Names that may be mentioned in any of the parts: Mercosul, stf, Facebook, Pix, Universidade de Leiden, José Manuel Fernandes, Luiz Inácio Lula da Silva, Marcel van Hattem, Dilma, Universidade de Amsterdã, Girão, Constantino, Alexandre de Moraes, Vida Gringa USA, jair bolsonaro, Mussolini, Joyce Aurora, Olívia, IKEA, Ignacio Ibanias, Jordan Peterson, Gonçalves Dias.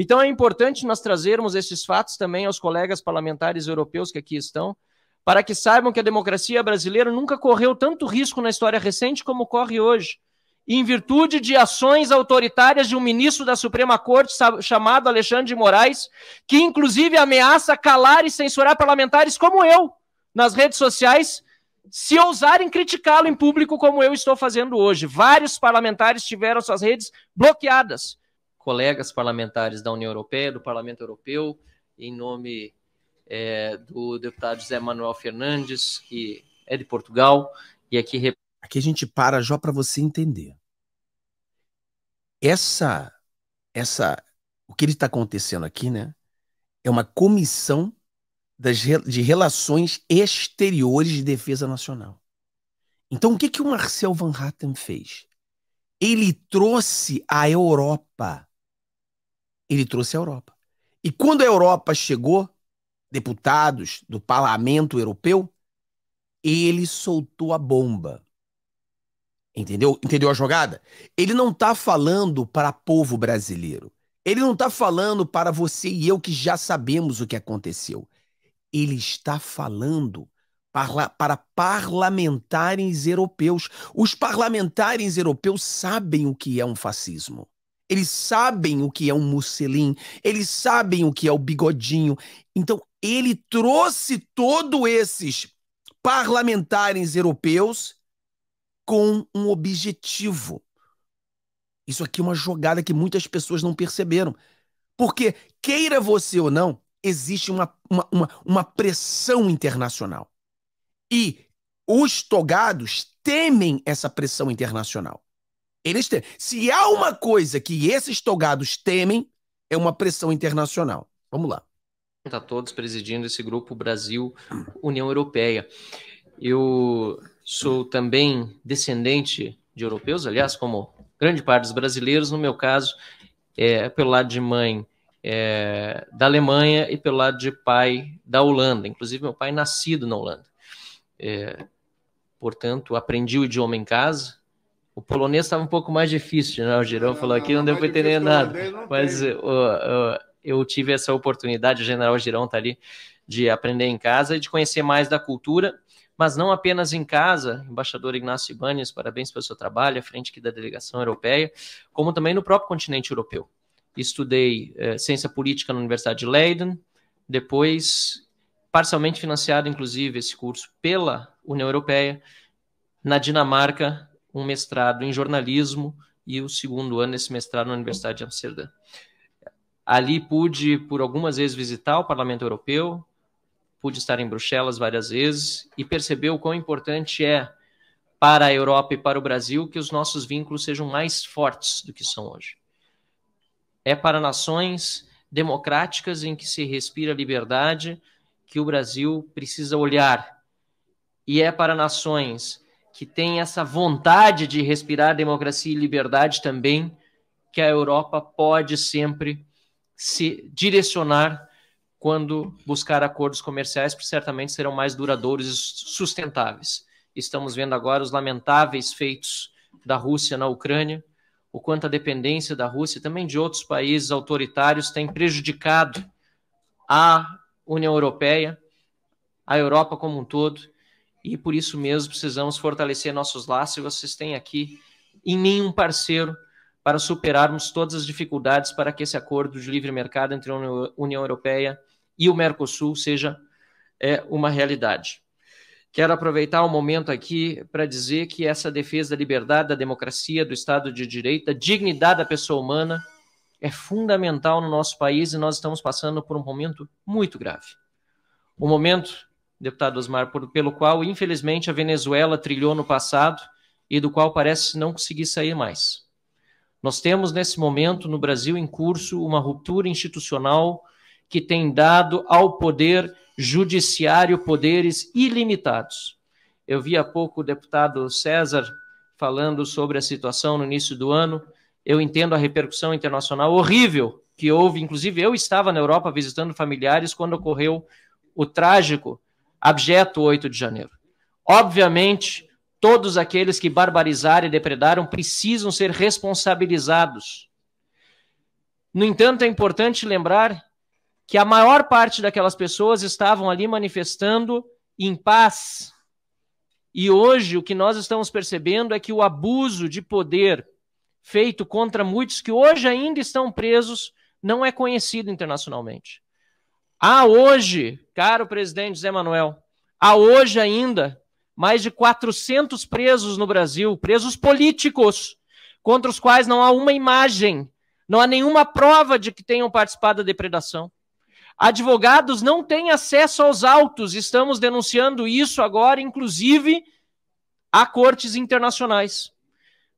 Então é importante nós trazermos esses fatos também aos colegas parlamentares europeus que aqui estão, para que saibam que a democracia brasileira nunca correu tanto risco na história recente como corre hoje, em virtude de ações autoritárias de um ministro da Suprema Corte chamado Alexandre de Moraes, que inclusive ameaça calar e censurar parlamentares como eu, nas redes sociais, se ousarem criticá-lo em público como eu estou fazendo hoje. Vários parlamentares tiveram suas redes bloqueadas. Colegas parlamentares da União Europeia, do Parlamento Europeu, em nome do deputado José Manuel Fernandes, que é de Portugal, e aqui representa. Aqui a gente para já para você entender. O que está acontecendo aqui, né? É uma comissão de relações exteriores de defesa nacional. Então, o que que o Marcel van Hattem fez? Ele trouxe a Europa. Ele trouxe a Europa. E quando a Europa chegou, deputados do Parlamento Europeu, ele soltou a bomba. Entendeu? Entendeu a jogada? Ele não está falando para povo brasileiro. Ele não está falando para você e eu que já sabemos o que aconteceu. Ele está falando para parlamentares europeus. Os parlamentares europeus sabem o que é um fascismo. Eles sabem o que é um Mussolini. Eles sabem o que é o bigodinho. Então, ele trouxe todos esses parlamentares europeus com um objetivo. Isso aqui é uma jogada que muitas pessoas não perceberam. Porque, queira você ou não, existe uma pressão internacional. E os togados temem essa pressão internacional. Eles temem. Se há uma coisa que esses togados temem, é uma pressão internacional. Vamos lá. Está todos presidindo esse grupo Brasil-União Europeia. Eu sou também descendente de europeus, aliás, como grande parte dos brasileiros, no meu caso, pelo lado de mãe da Alemanha e pelo lado de pai da Holanda. Inclusive, meu pai é nascido na Holanda. Portanto, aprendi o idioma em casa. O polonês estava um pouco mais difícil, né? O Girão falou aqui, não deu para entender nada. Mas eu tive essa oportunidade, o general Girão está ali, de aprender em casa e de conhecer mais da cultura. Mas não apenas em casa, embaixador Ignacio Ibanias, parabéns pelo seu trabalho, à frente aqui da delegação europeia, como também no próprio continente europeu. Estudei ciência política na Universidade de Leiden, depois parcialmente financiado, inclusive, esse curso pela União Europeia, na Dinamarca, um mestrado em jornalismo e o segundo ano desse mestrado na Universidade de Amsterdã. Ali pude, por algumas vezes, visitar o Parlamento Europeu, pude estar em Bruxelas várias vezes e perceber o quão importante é para a Europa e para o Brasil que os nossos vínculos sejam mais fortes do que são hoje. É para nações democráticas em que se respira liberdade que o Brasil precisa olhar. E é para nações que têm essa vontade de respirar democracia e liberdade também que a Europa pode sempre se direcionar quando buscar acordos comerciais, que certamente serão mais duradouros e sustentáveis. Estamos vendo agora os lamentáveis feitos da Rússia na Ucrânia, o quanto a dependência da Rússia e também de outros países autoritários tem prejudicado a União Europeia, a Europa como um todo, e por isso mesmo precisamos fortalecer nossos laços, e vocês têm aqui em mim um parceiro para superarmos todas as dificuldades para que esse acordo de livre mercado entre a União Europeia e o Mercosul seja uma realidade. Quero aproveitar o momento aqui para dizer que essa defesa da liberdade, da democracia, do Estado de Direito, da dignidade da pessoa humana é fundamental no nosso país e nós estamos passando por um momento muito grave. Um momento, deputado Osmar, pelo qual, infelizmente, a Venezuela trilhou no passado e do qual parece não conseguir sair mais. Nós temos, nesse momento, no Brasil em curso, uma ruptura institucional que tem dado ao poder judiciário poderes ilimitados. Eu vi há pouco o deputado César falando sobre a situação no início do ano. Eu entendo a repercussão internacional horrível que houve. Inclusive, eu estava na Europa visitando familiares quando ocorreu o trágico, abjeto 8 de janeiro. Obviamente, todos aqueles que barbarizaram e depredaram precisam ser responsabilizados. No entanto, é importante lembrar que a maior parte daquelas pessoas estavam ali manifestando em paz. E hoje o que nós estamos percebendo é que o abuso de poder feito contra muitos que hoje ainda estão presos não é conhecido internacionalmente. Há hoje, caro presidente José Manuel, há hoje ainda mais de 400 presos no Brasil, presos políticos, contra os quais não há uma imagem, não há nenhuma prova de que tenham participado da depredação. Advogados não têm acesso aos autos, estamos denunciando isso agora, inclusive a cortes internacionais.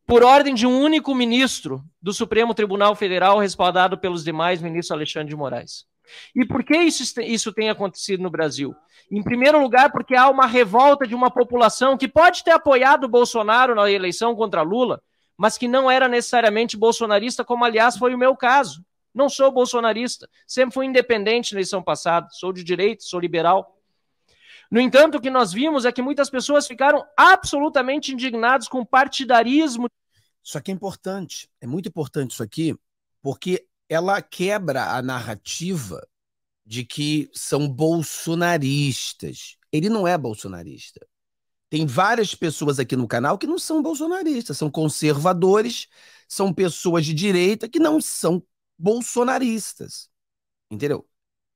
Por ordem de um único ministro do Supremo Tribunal Federal, respaldado pelos demais ministros Alexandre de Moraes. E por que isso tem acontecido no Brasil? Em primeiro lugar, porque há uma revolta de uma população que pode ter apoiado Bolsonaro na eleição contra Lula, mas que não era necessariamente bolsonarista, como aliás foi o meu caso. Não sou bolsonarista, sempre fui independente na eleição passada, sou de direita, sou liberal. No entanto, o que nós vimos é que muitas pessoas ficaram absolutamente indignadas com o partidarismo. Isso aqui é importante, é muito importante isso aqui, porque ela quebra a narrativa de que são bolsonaristas. Ele não é bolsonarista. Tem várias pessoas aqui no canal que não são bolsonaristas, são conservadores, são pessoas de direita que não são bolsonaristas, entendeu?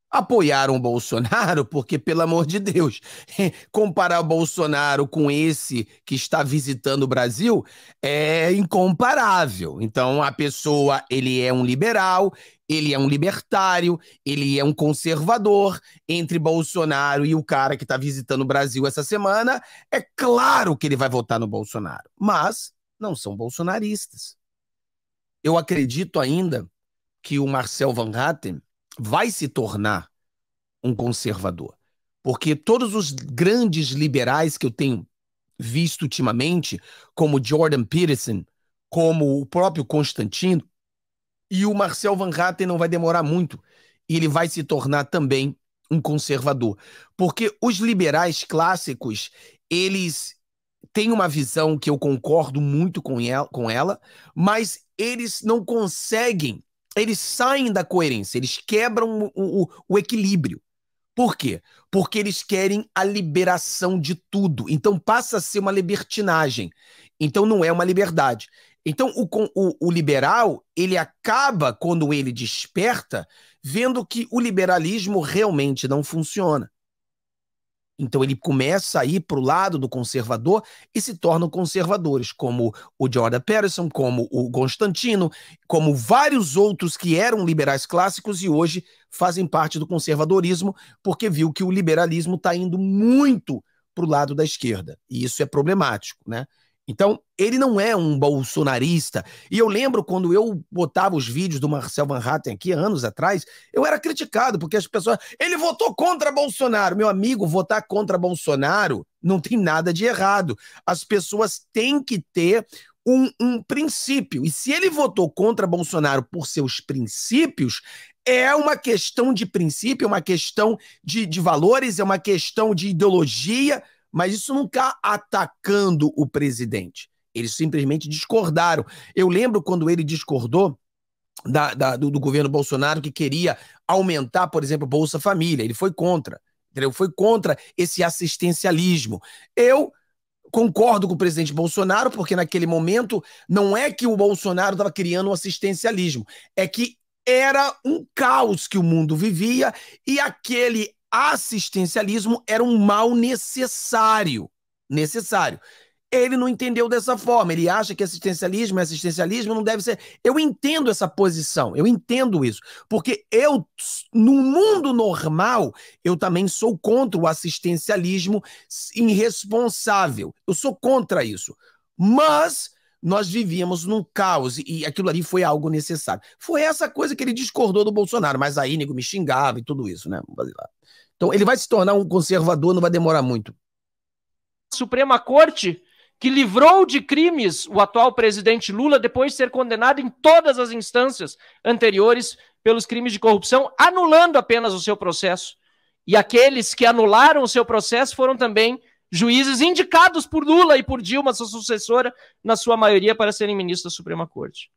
Apoiaram o Bolsonaro porque, pelo amor de Deus, comparar o Bolsonaro com esse que está visitando o Brasil é incomparável. Então, a pessoa, ele é um liberal, ele é um libertário, ele é um conservador. Entre Bolsonaro e o cara que está visitando o Brasil essa semana, é claro que ele vai votar no Bolsonaro, mas não são bolsonaristas. Eu acredito ainda que o Marcel van Hattem vai se tornar um conservador. Porque todos os grandes liberais que eu tenho visto ultimamente, como Jordan Peterson, como o próprio Constantino, e o Marcel van Hattem não vai demorar muito. E ele vai se tornar também um conservador. Porque os liberais clássicos, eles têm uma visão que eu concordo muito com ela, mas eles não conseguem. Eles saem da coerência, eles quebram o equilíbrio. Por quê? Porque eles querem a liberação de tudo. Então passa a ser uma libertinagem. Então não é uma liberdade. Então o liberal, ele acaba, quando ele desperta, vendo que o liberalismo realmente não funciona. Então ele começa a ir para o lado do conservador e se tornam conservadores, como o Jordan Peterson, como o Constantino, como vários outros que eram liberais clássicos e hoje fazem parte do conservadorismo, porque viu que o liberalismo está indo muito para o lado da esquerda. E isso é problemático, né? Então, ele não é um bolsonarista. E eu lembro quando eu botava os vídeos do Marcel van Hattem aqui, anos atrás, eu era criticado, porque as pessoas... Ele votou contra Bolsonaro. Meu amigo, votar contra Bolsonaro não tem nada de errado. As pessoas têm que ter um princípio. E se ele votou contra Bolsonaro por seus princípios, é uma questão de princípio, é uma questão de valores, é uma questão de ideologia... Mas isso não está atacando o presidente. Eles simplesmente discordaram. Eu lembro quando ele discordou do governo Bolsonaro, que queria aumentar, por exemplo, Bolsa Família. Ele foi contra. Ele foi contra esse assistencialismo. Eu concordo com o presidente Bolsonaro, porque naquele momento não é que o Bolsonaro estava criando um assistencialismo. É que era um caos que o mundo vivia e aquele assistencialismo era um mal necessário. Necessário. Ele não entendeu dessa forma. Ele acha que assistencialismo não deve ser... Eu entendo essa posição. Eu entendo isso. Porque eu, no mundo normal, eu também sou contra o assistencialismo irresponsável. Eu sou contra isso. Mas nós vivíamos num caos e aquilo ali foi algo necessário. Foi essa coisa que ele discordou do Bolsonaro. Mas aí, nego, me xingava e tudo isso, né? Então, ele vai se tornar um conservador, não vai demorar muito. Suprema Corte, que livrou de crimes o atual presidente Lula, depois de ser condenado em todas as instâncias anteriores pelos crimes de corrupção, anulando apenas o seu processo. E aqueles que anularam o seu processo foram também juízes indicados por Lula e por Dilma, sua sucessora, na sua maioria, para serem ministros da Suprema Corte.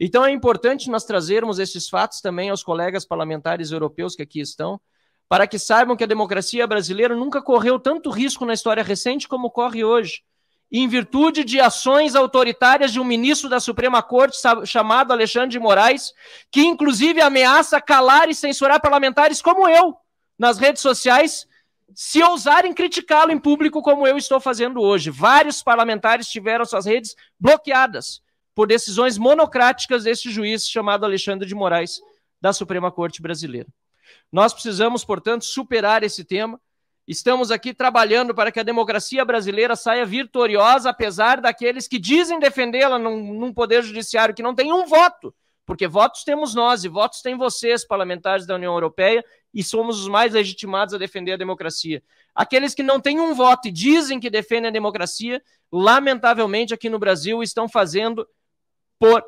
Então é importante nós trazermos esses fatos também aos colegas parlamentares europeus que aqui estão, para que saibam que a democracia brasileira nunca correu tanto risco na história recente como corre hoje, em virtude de ações autoritárias de um ministro da Suprema Corte chamado Alexandre de Moraes, que inclusive ameaça calar e censurar parlamentares como eu nas redes sociais, se ousarem criticá-lo em público como eu estou fazendo hoje. Vários parlamentares tiveram suas redes bloqueadas por decisões monocráticas deste juiz chamado Alexandre de Moraes, da Suprema Corte brasileira. Nós precisamos, portanto, superar esse tema. Estamos aqui trabalhando para que a democracia brasileira saia vitoriosa, apesar daqueles que dizem defendê-la num poder judiciário que não tem um voto, porque votos temos nós e votos têm vocês, parlamentares da União Europeia, e somos os mais legitimados a defender a democracia. Aqueles que não têm um voto e dizem que defendem a democracia, lamentavelmente aqui no Brasil estão fazendo por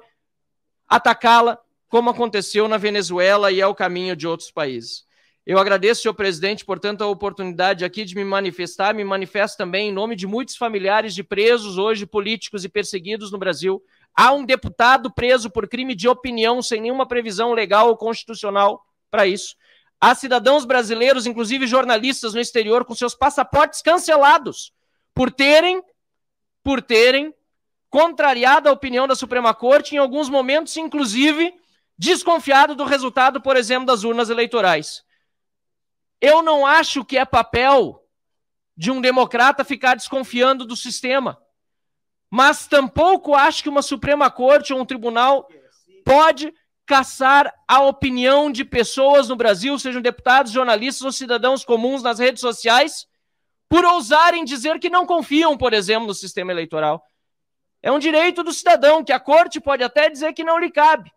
atacá-la, como aconteceu na Venezuela e é o caminho de outros países. Eu agradeço, senhor presidente, portanto, a oportunidade aqui de me manifestar. Me manifesto também em nome de muitos familiares de presos hoje, políticos e perseguidos no Brasil. Há um deputado preso por crime de opinião, sem nenhuma previsão legal ou constitucional para isso. Há cidadãos brasileiros, inclusive jornalistas no exterior, com seus passaportes cancelados por terem contrariado a opinião da Suprema Corte, em alguns momentos, inclusive, desconfiado do resultado, por exemplo, das urnas eleitorais. Eu não acho que é papel de um democrata ficar desconfiando do sistema, mas tampouco acho que uma Suprema Corte ou um tribunal pode caçar a opinião de pessoas no Brasil, sejam deputados, jornalistas ou cidadãos comuns nas redes sociais, por ousarem dizer que não confiam, por exemplo, no sistema eleitoral. É um direito do cidadão, que a corte pode até dizer que não lhe cabe.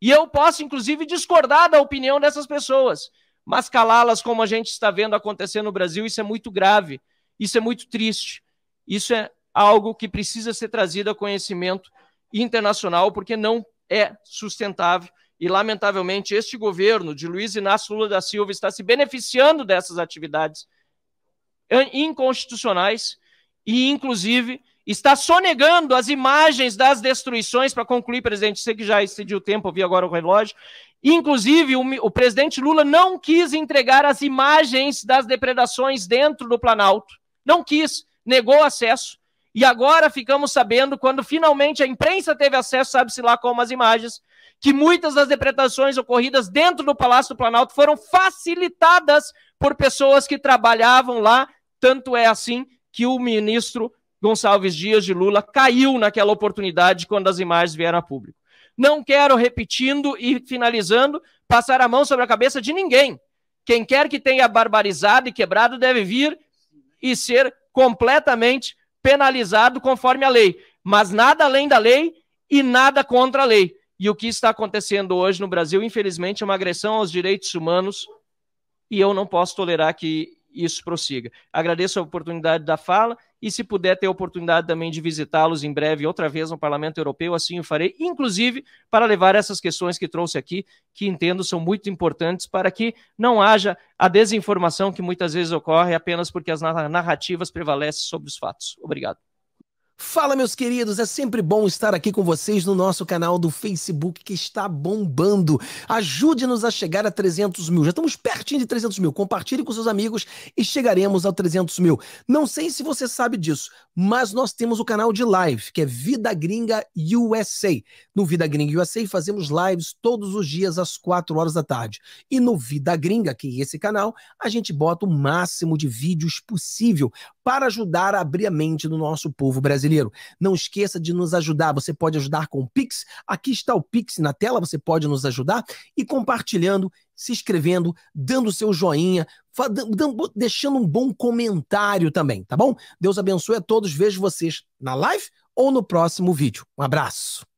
E eu posso, inclusive, discordar da opinião dessas pessoas. Mas calá-las, como a gente está vendo acontecer no Brasil, isso é muito grave, isso é muito triste, isso é algo que precisa ser trazido a conhecimento internacional, porque não é sustentável e, lamentavelmente, este governo de Luiz Inácio Lula da Silva está se beneficiando dessas atividades inconstitucionais e, inclusive, está sonegando as imagens das destruições. Para concluir, presidente, sei que já excediu o tempo, eu vi agora o relógio. Inclusive, o presidente Lula não quis entregar as imagens das depredações dentro do Planalto. Não quis, negou acesso. E agora ficamos sabendo, quando finalmente a imprensa teve acesso, sabe-se lá como as imagens, que muitas das depredações ocorridas dentro do Palácio do Planalto foram facilitadas por pessoas que trabalhavam lá. Tanto é assim que o ministro Gonçalves Dias de Lula caiu naquela oportunidade quando as imagens vieram a público. Não quero, repetindo e finalizando, passar a mão sobre a cabeça de ninguém. Quem quer que tenha barbarizado e quebrado deve vir e ser completamente penalizado conforme a lei. Mas nada além da lei e nada contra a lei. E o que está acontecendo hoje no Brasil, infelizmente, é uma agressão aos direitos humanos e eu não posso tolerar que isso prossiga. Agradeço a oportunidade da fala e, se puder, ter a oportunidade também de visitá-los em breve outra vez no Parlamento Europeu, assim o farei, inclusive para levar essas questões que trouxe aqui, que entendo são muito importantes para que não haja a desinformação que muitas vezes ocorre apenas porque as narrativas prevalecem sobre os fatos. Obrigado. Fala, meus queridos, é sempre bom estar aqui com vocês no nosso canal do Facebook, que está bombando. Ajude-nos a chegar a 300 mil, já estamos pertinho de 300 mil, compartilhe com seus amigos e chegaremos a 300 mil. Não sei se você sabe disso, mas nós temos o canal de live, que é Vida Gringa USA. No Vida Gringa USA fazemos lives todos os dias às 4 horas da tarde. E no Vida Gringa, que é esse canal, a gente bota o máximo de vídeos possível para ajudar a abrir a mente do nosso povo brasileiro. Não esqueça de nos ajudar, você pode ajudar com o Pix, aqui está o Pix na tela, você pode nos ajudar e compartilhando, se inscrevendo, dando o seu joinha, deixando um bom comentário também, tá bom? Deus abençoe a todos, vejo vocês na live ou no próximo vídeo. Um abraço!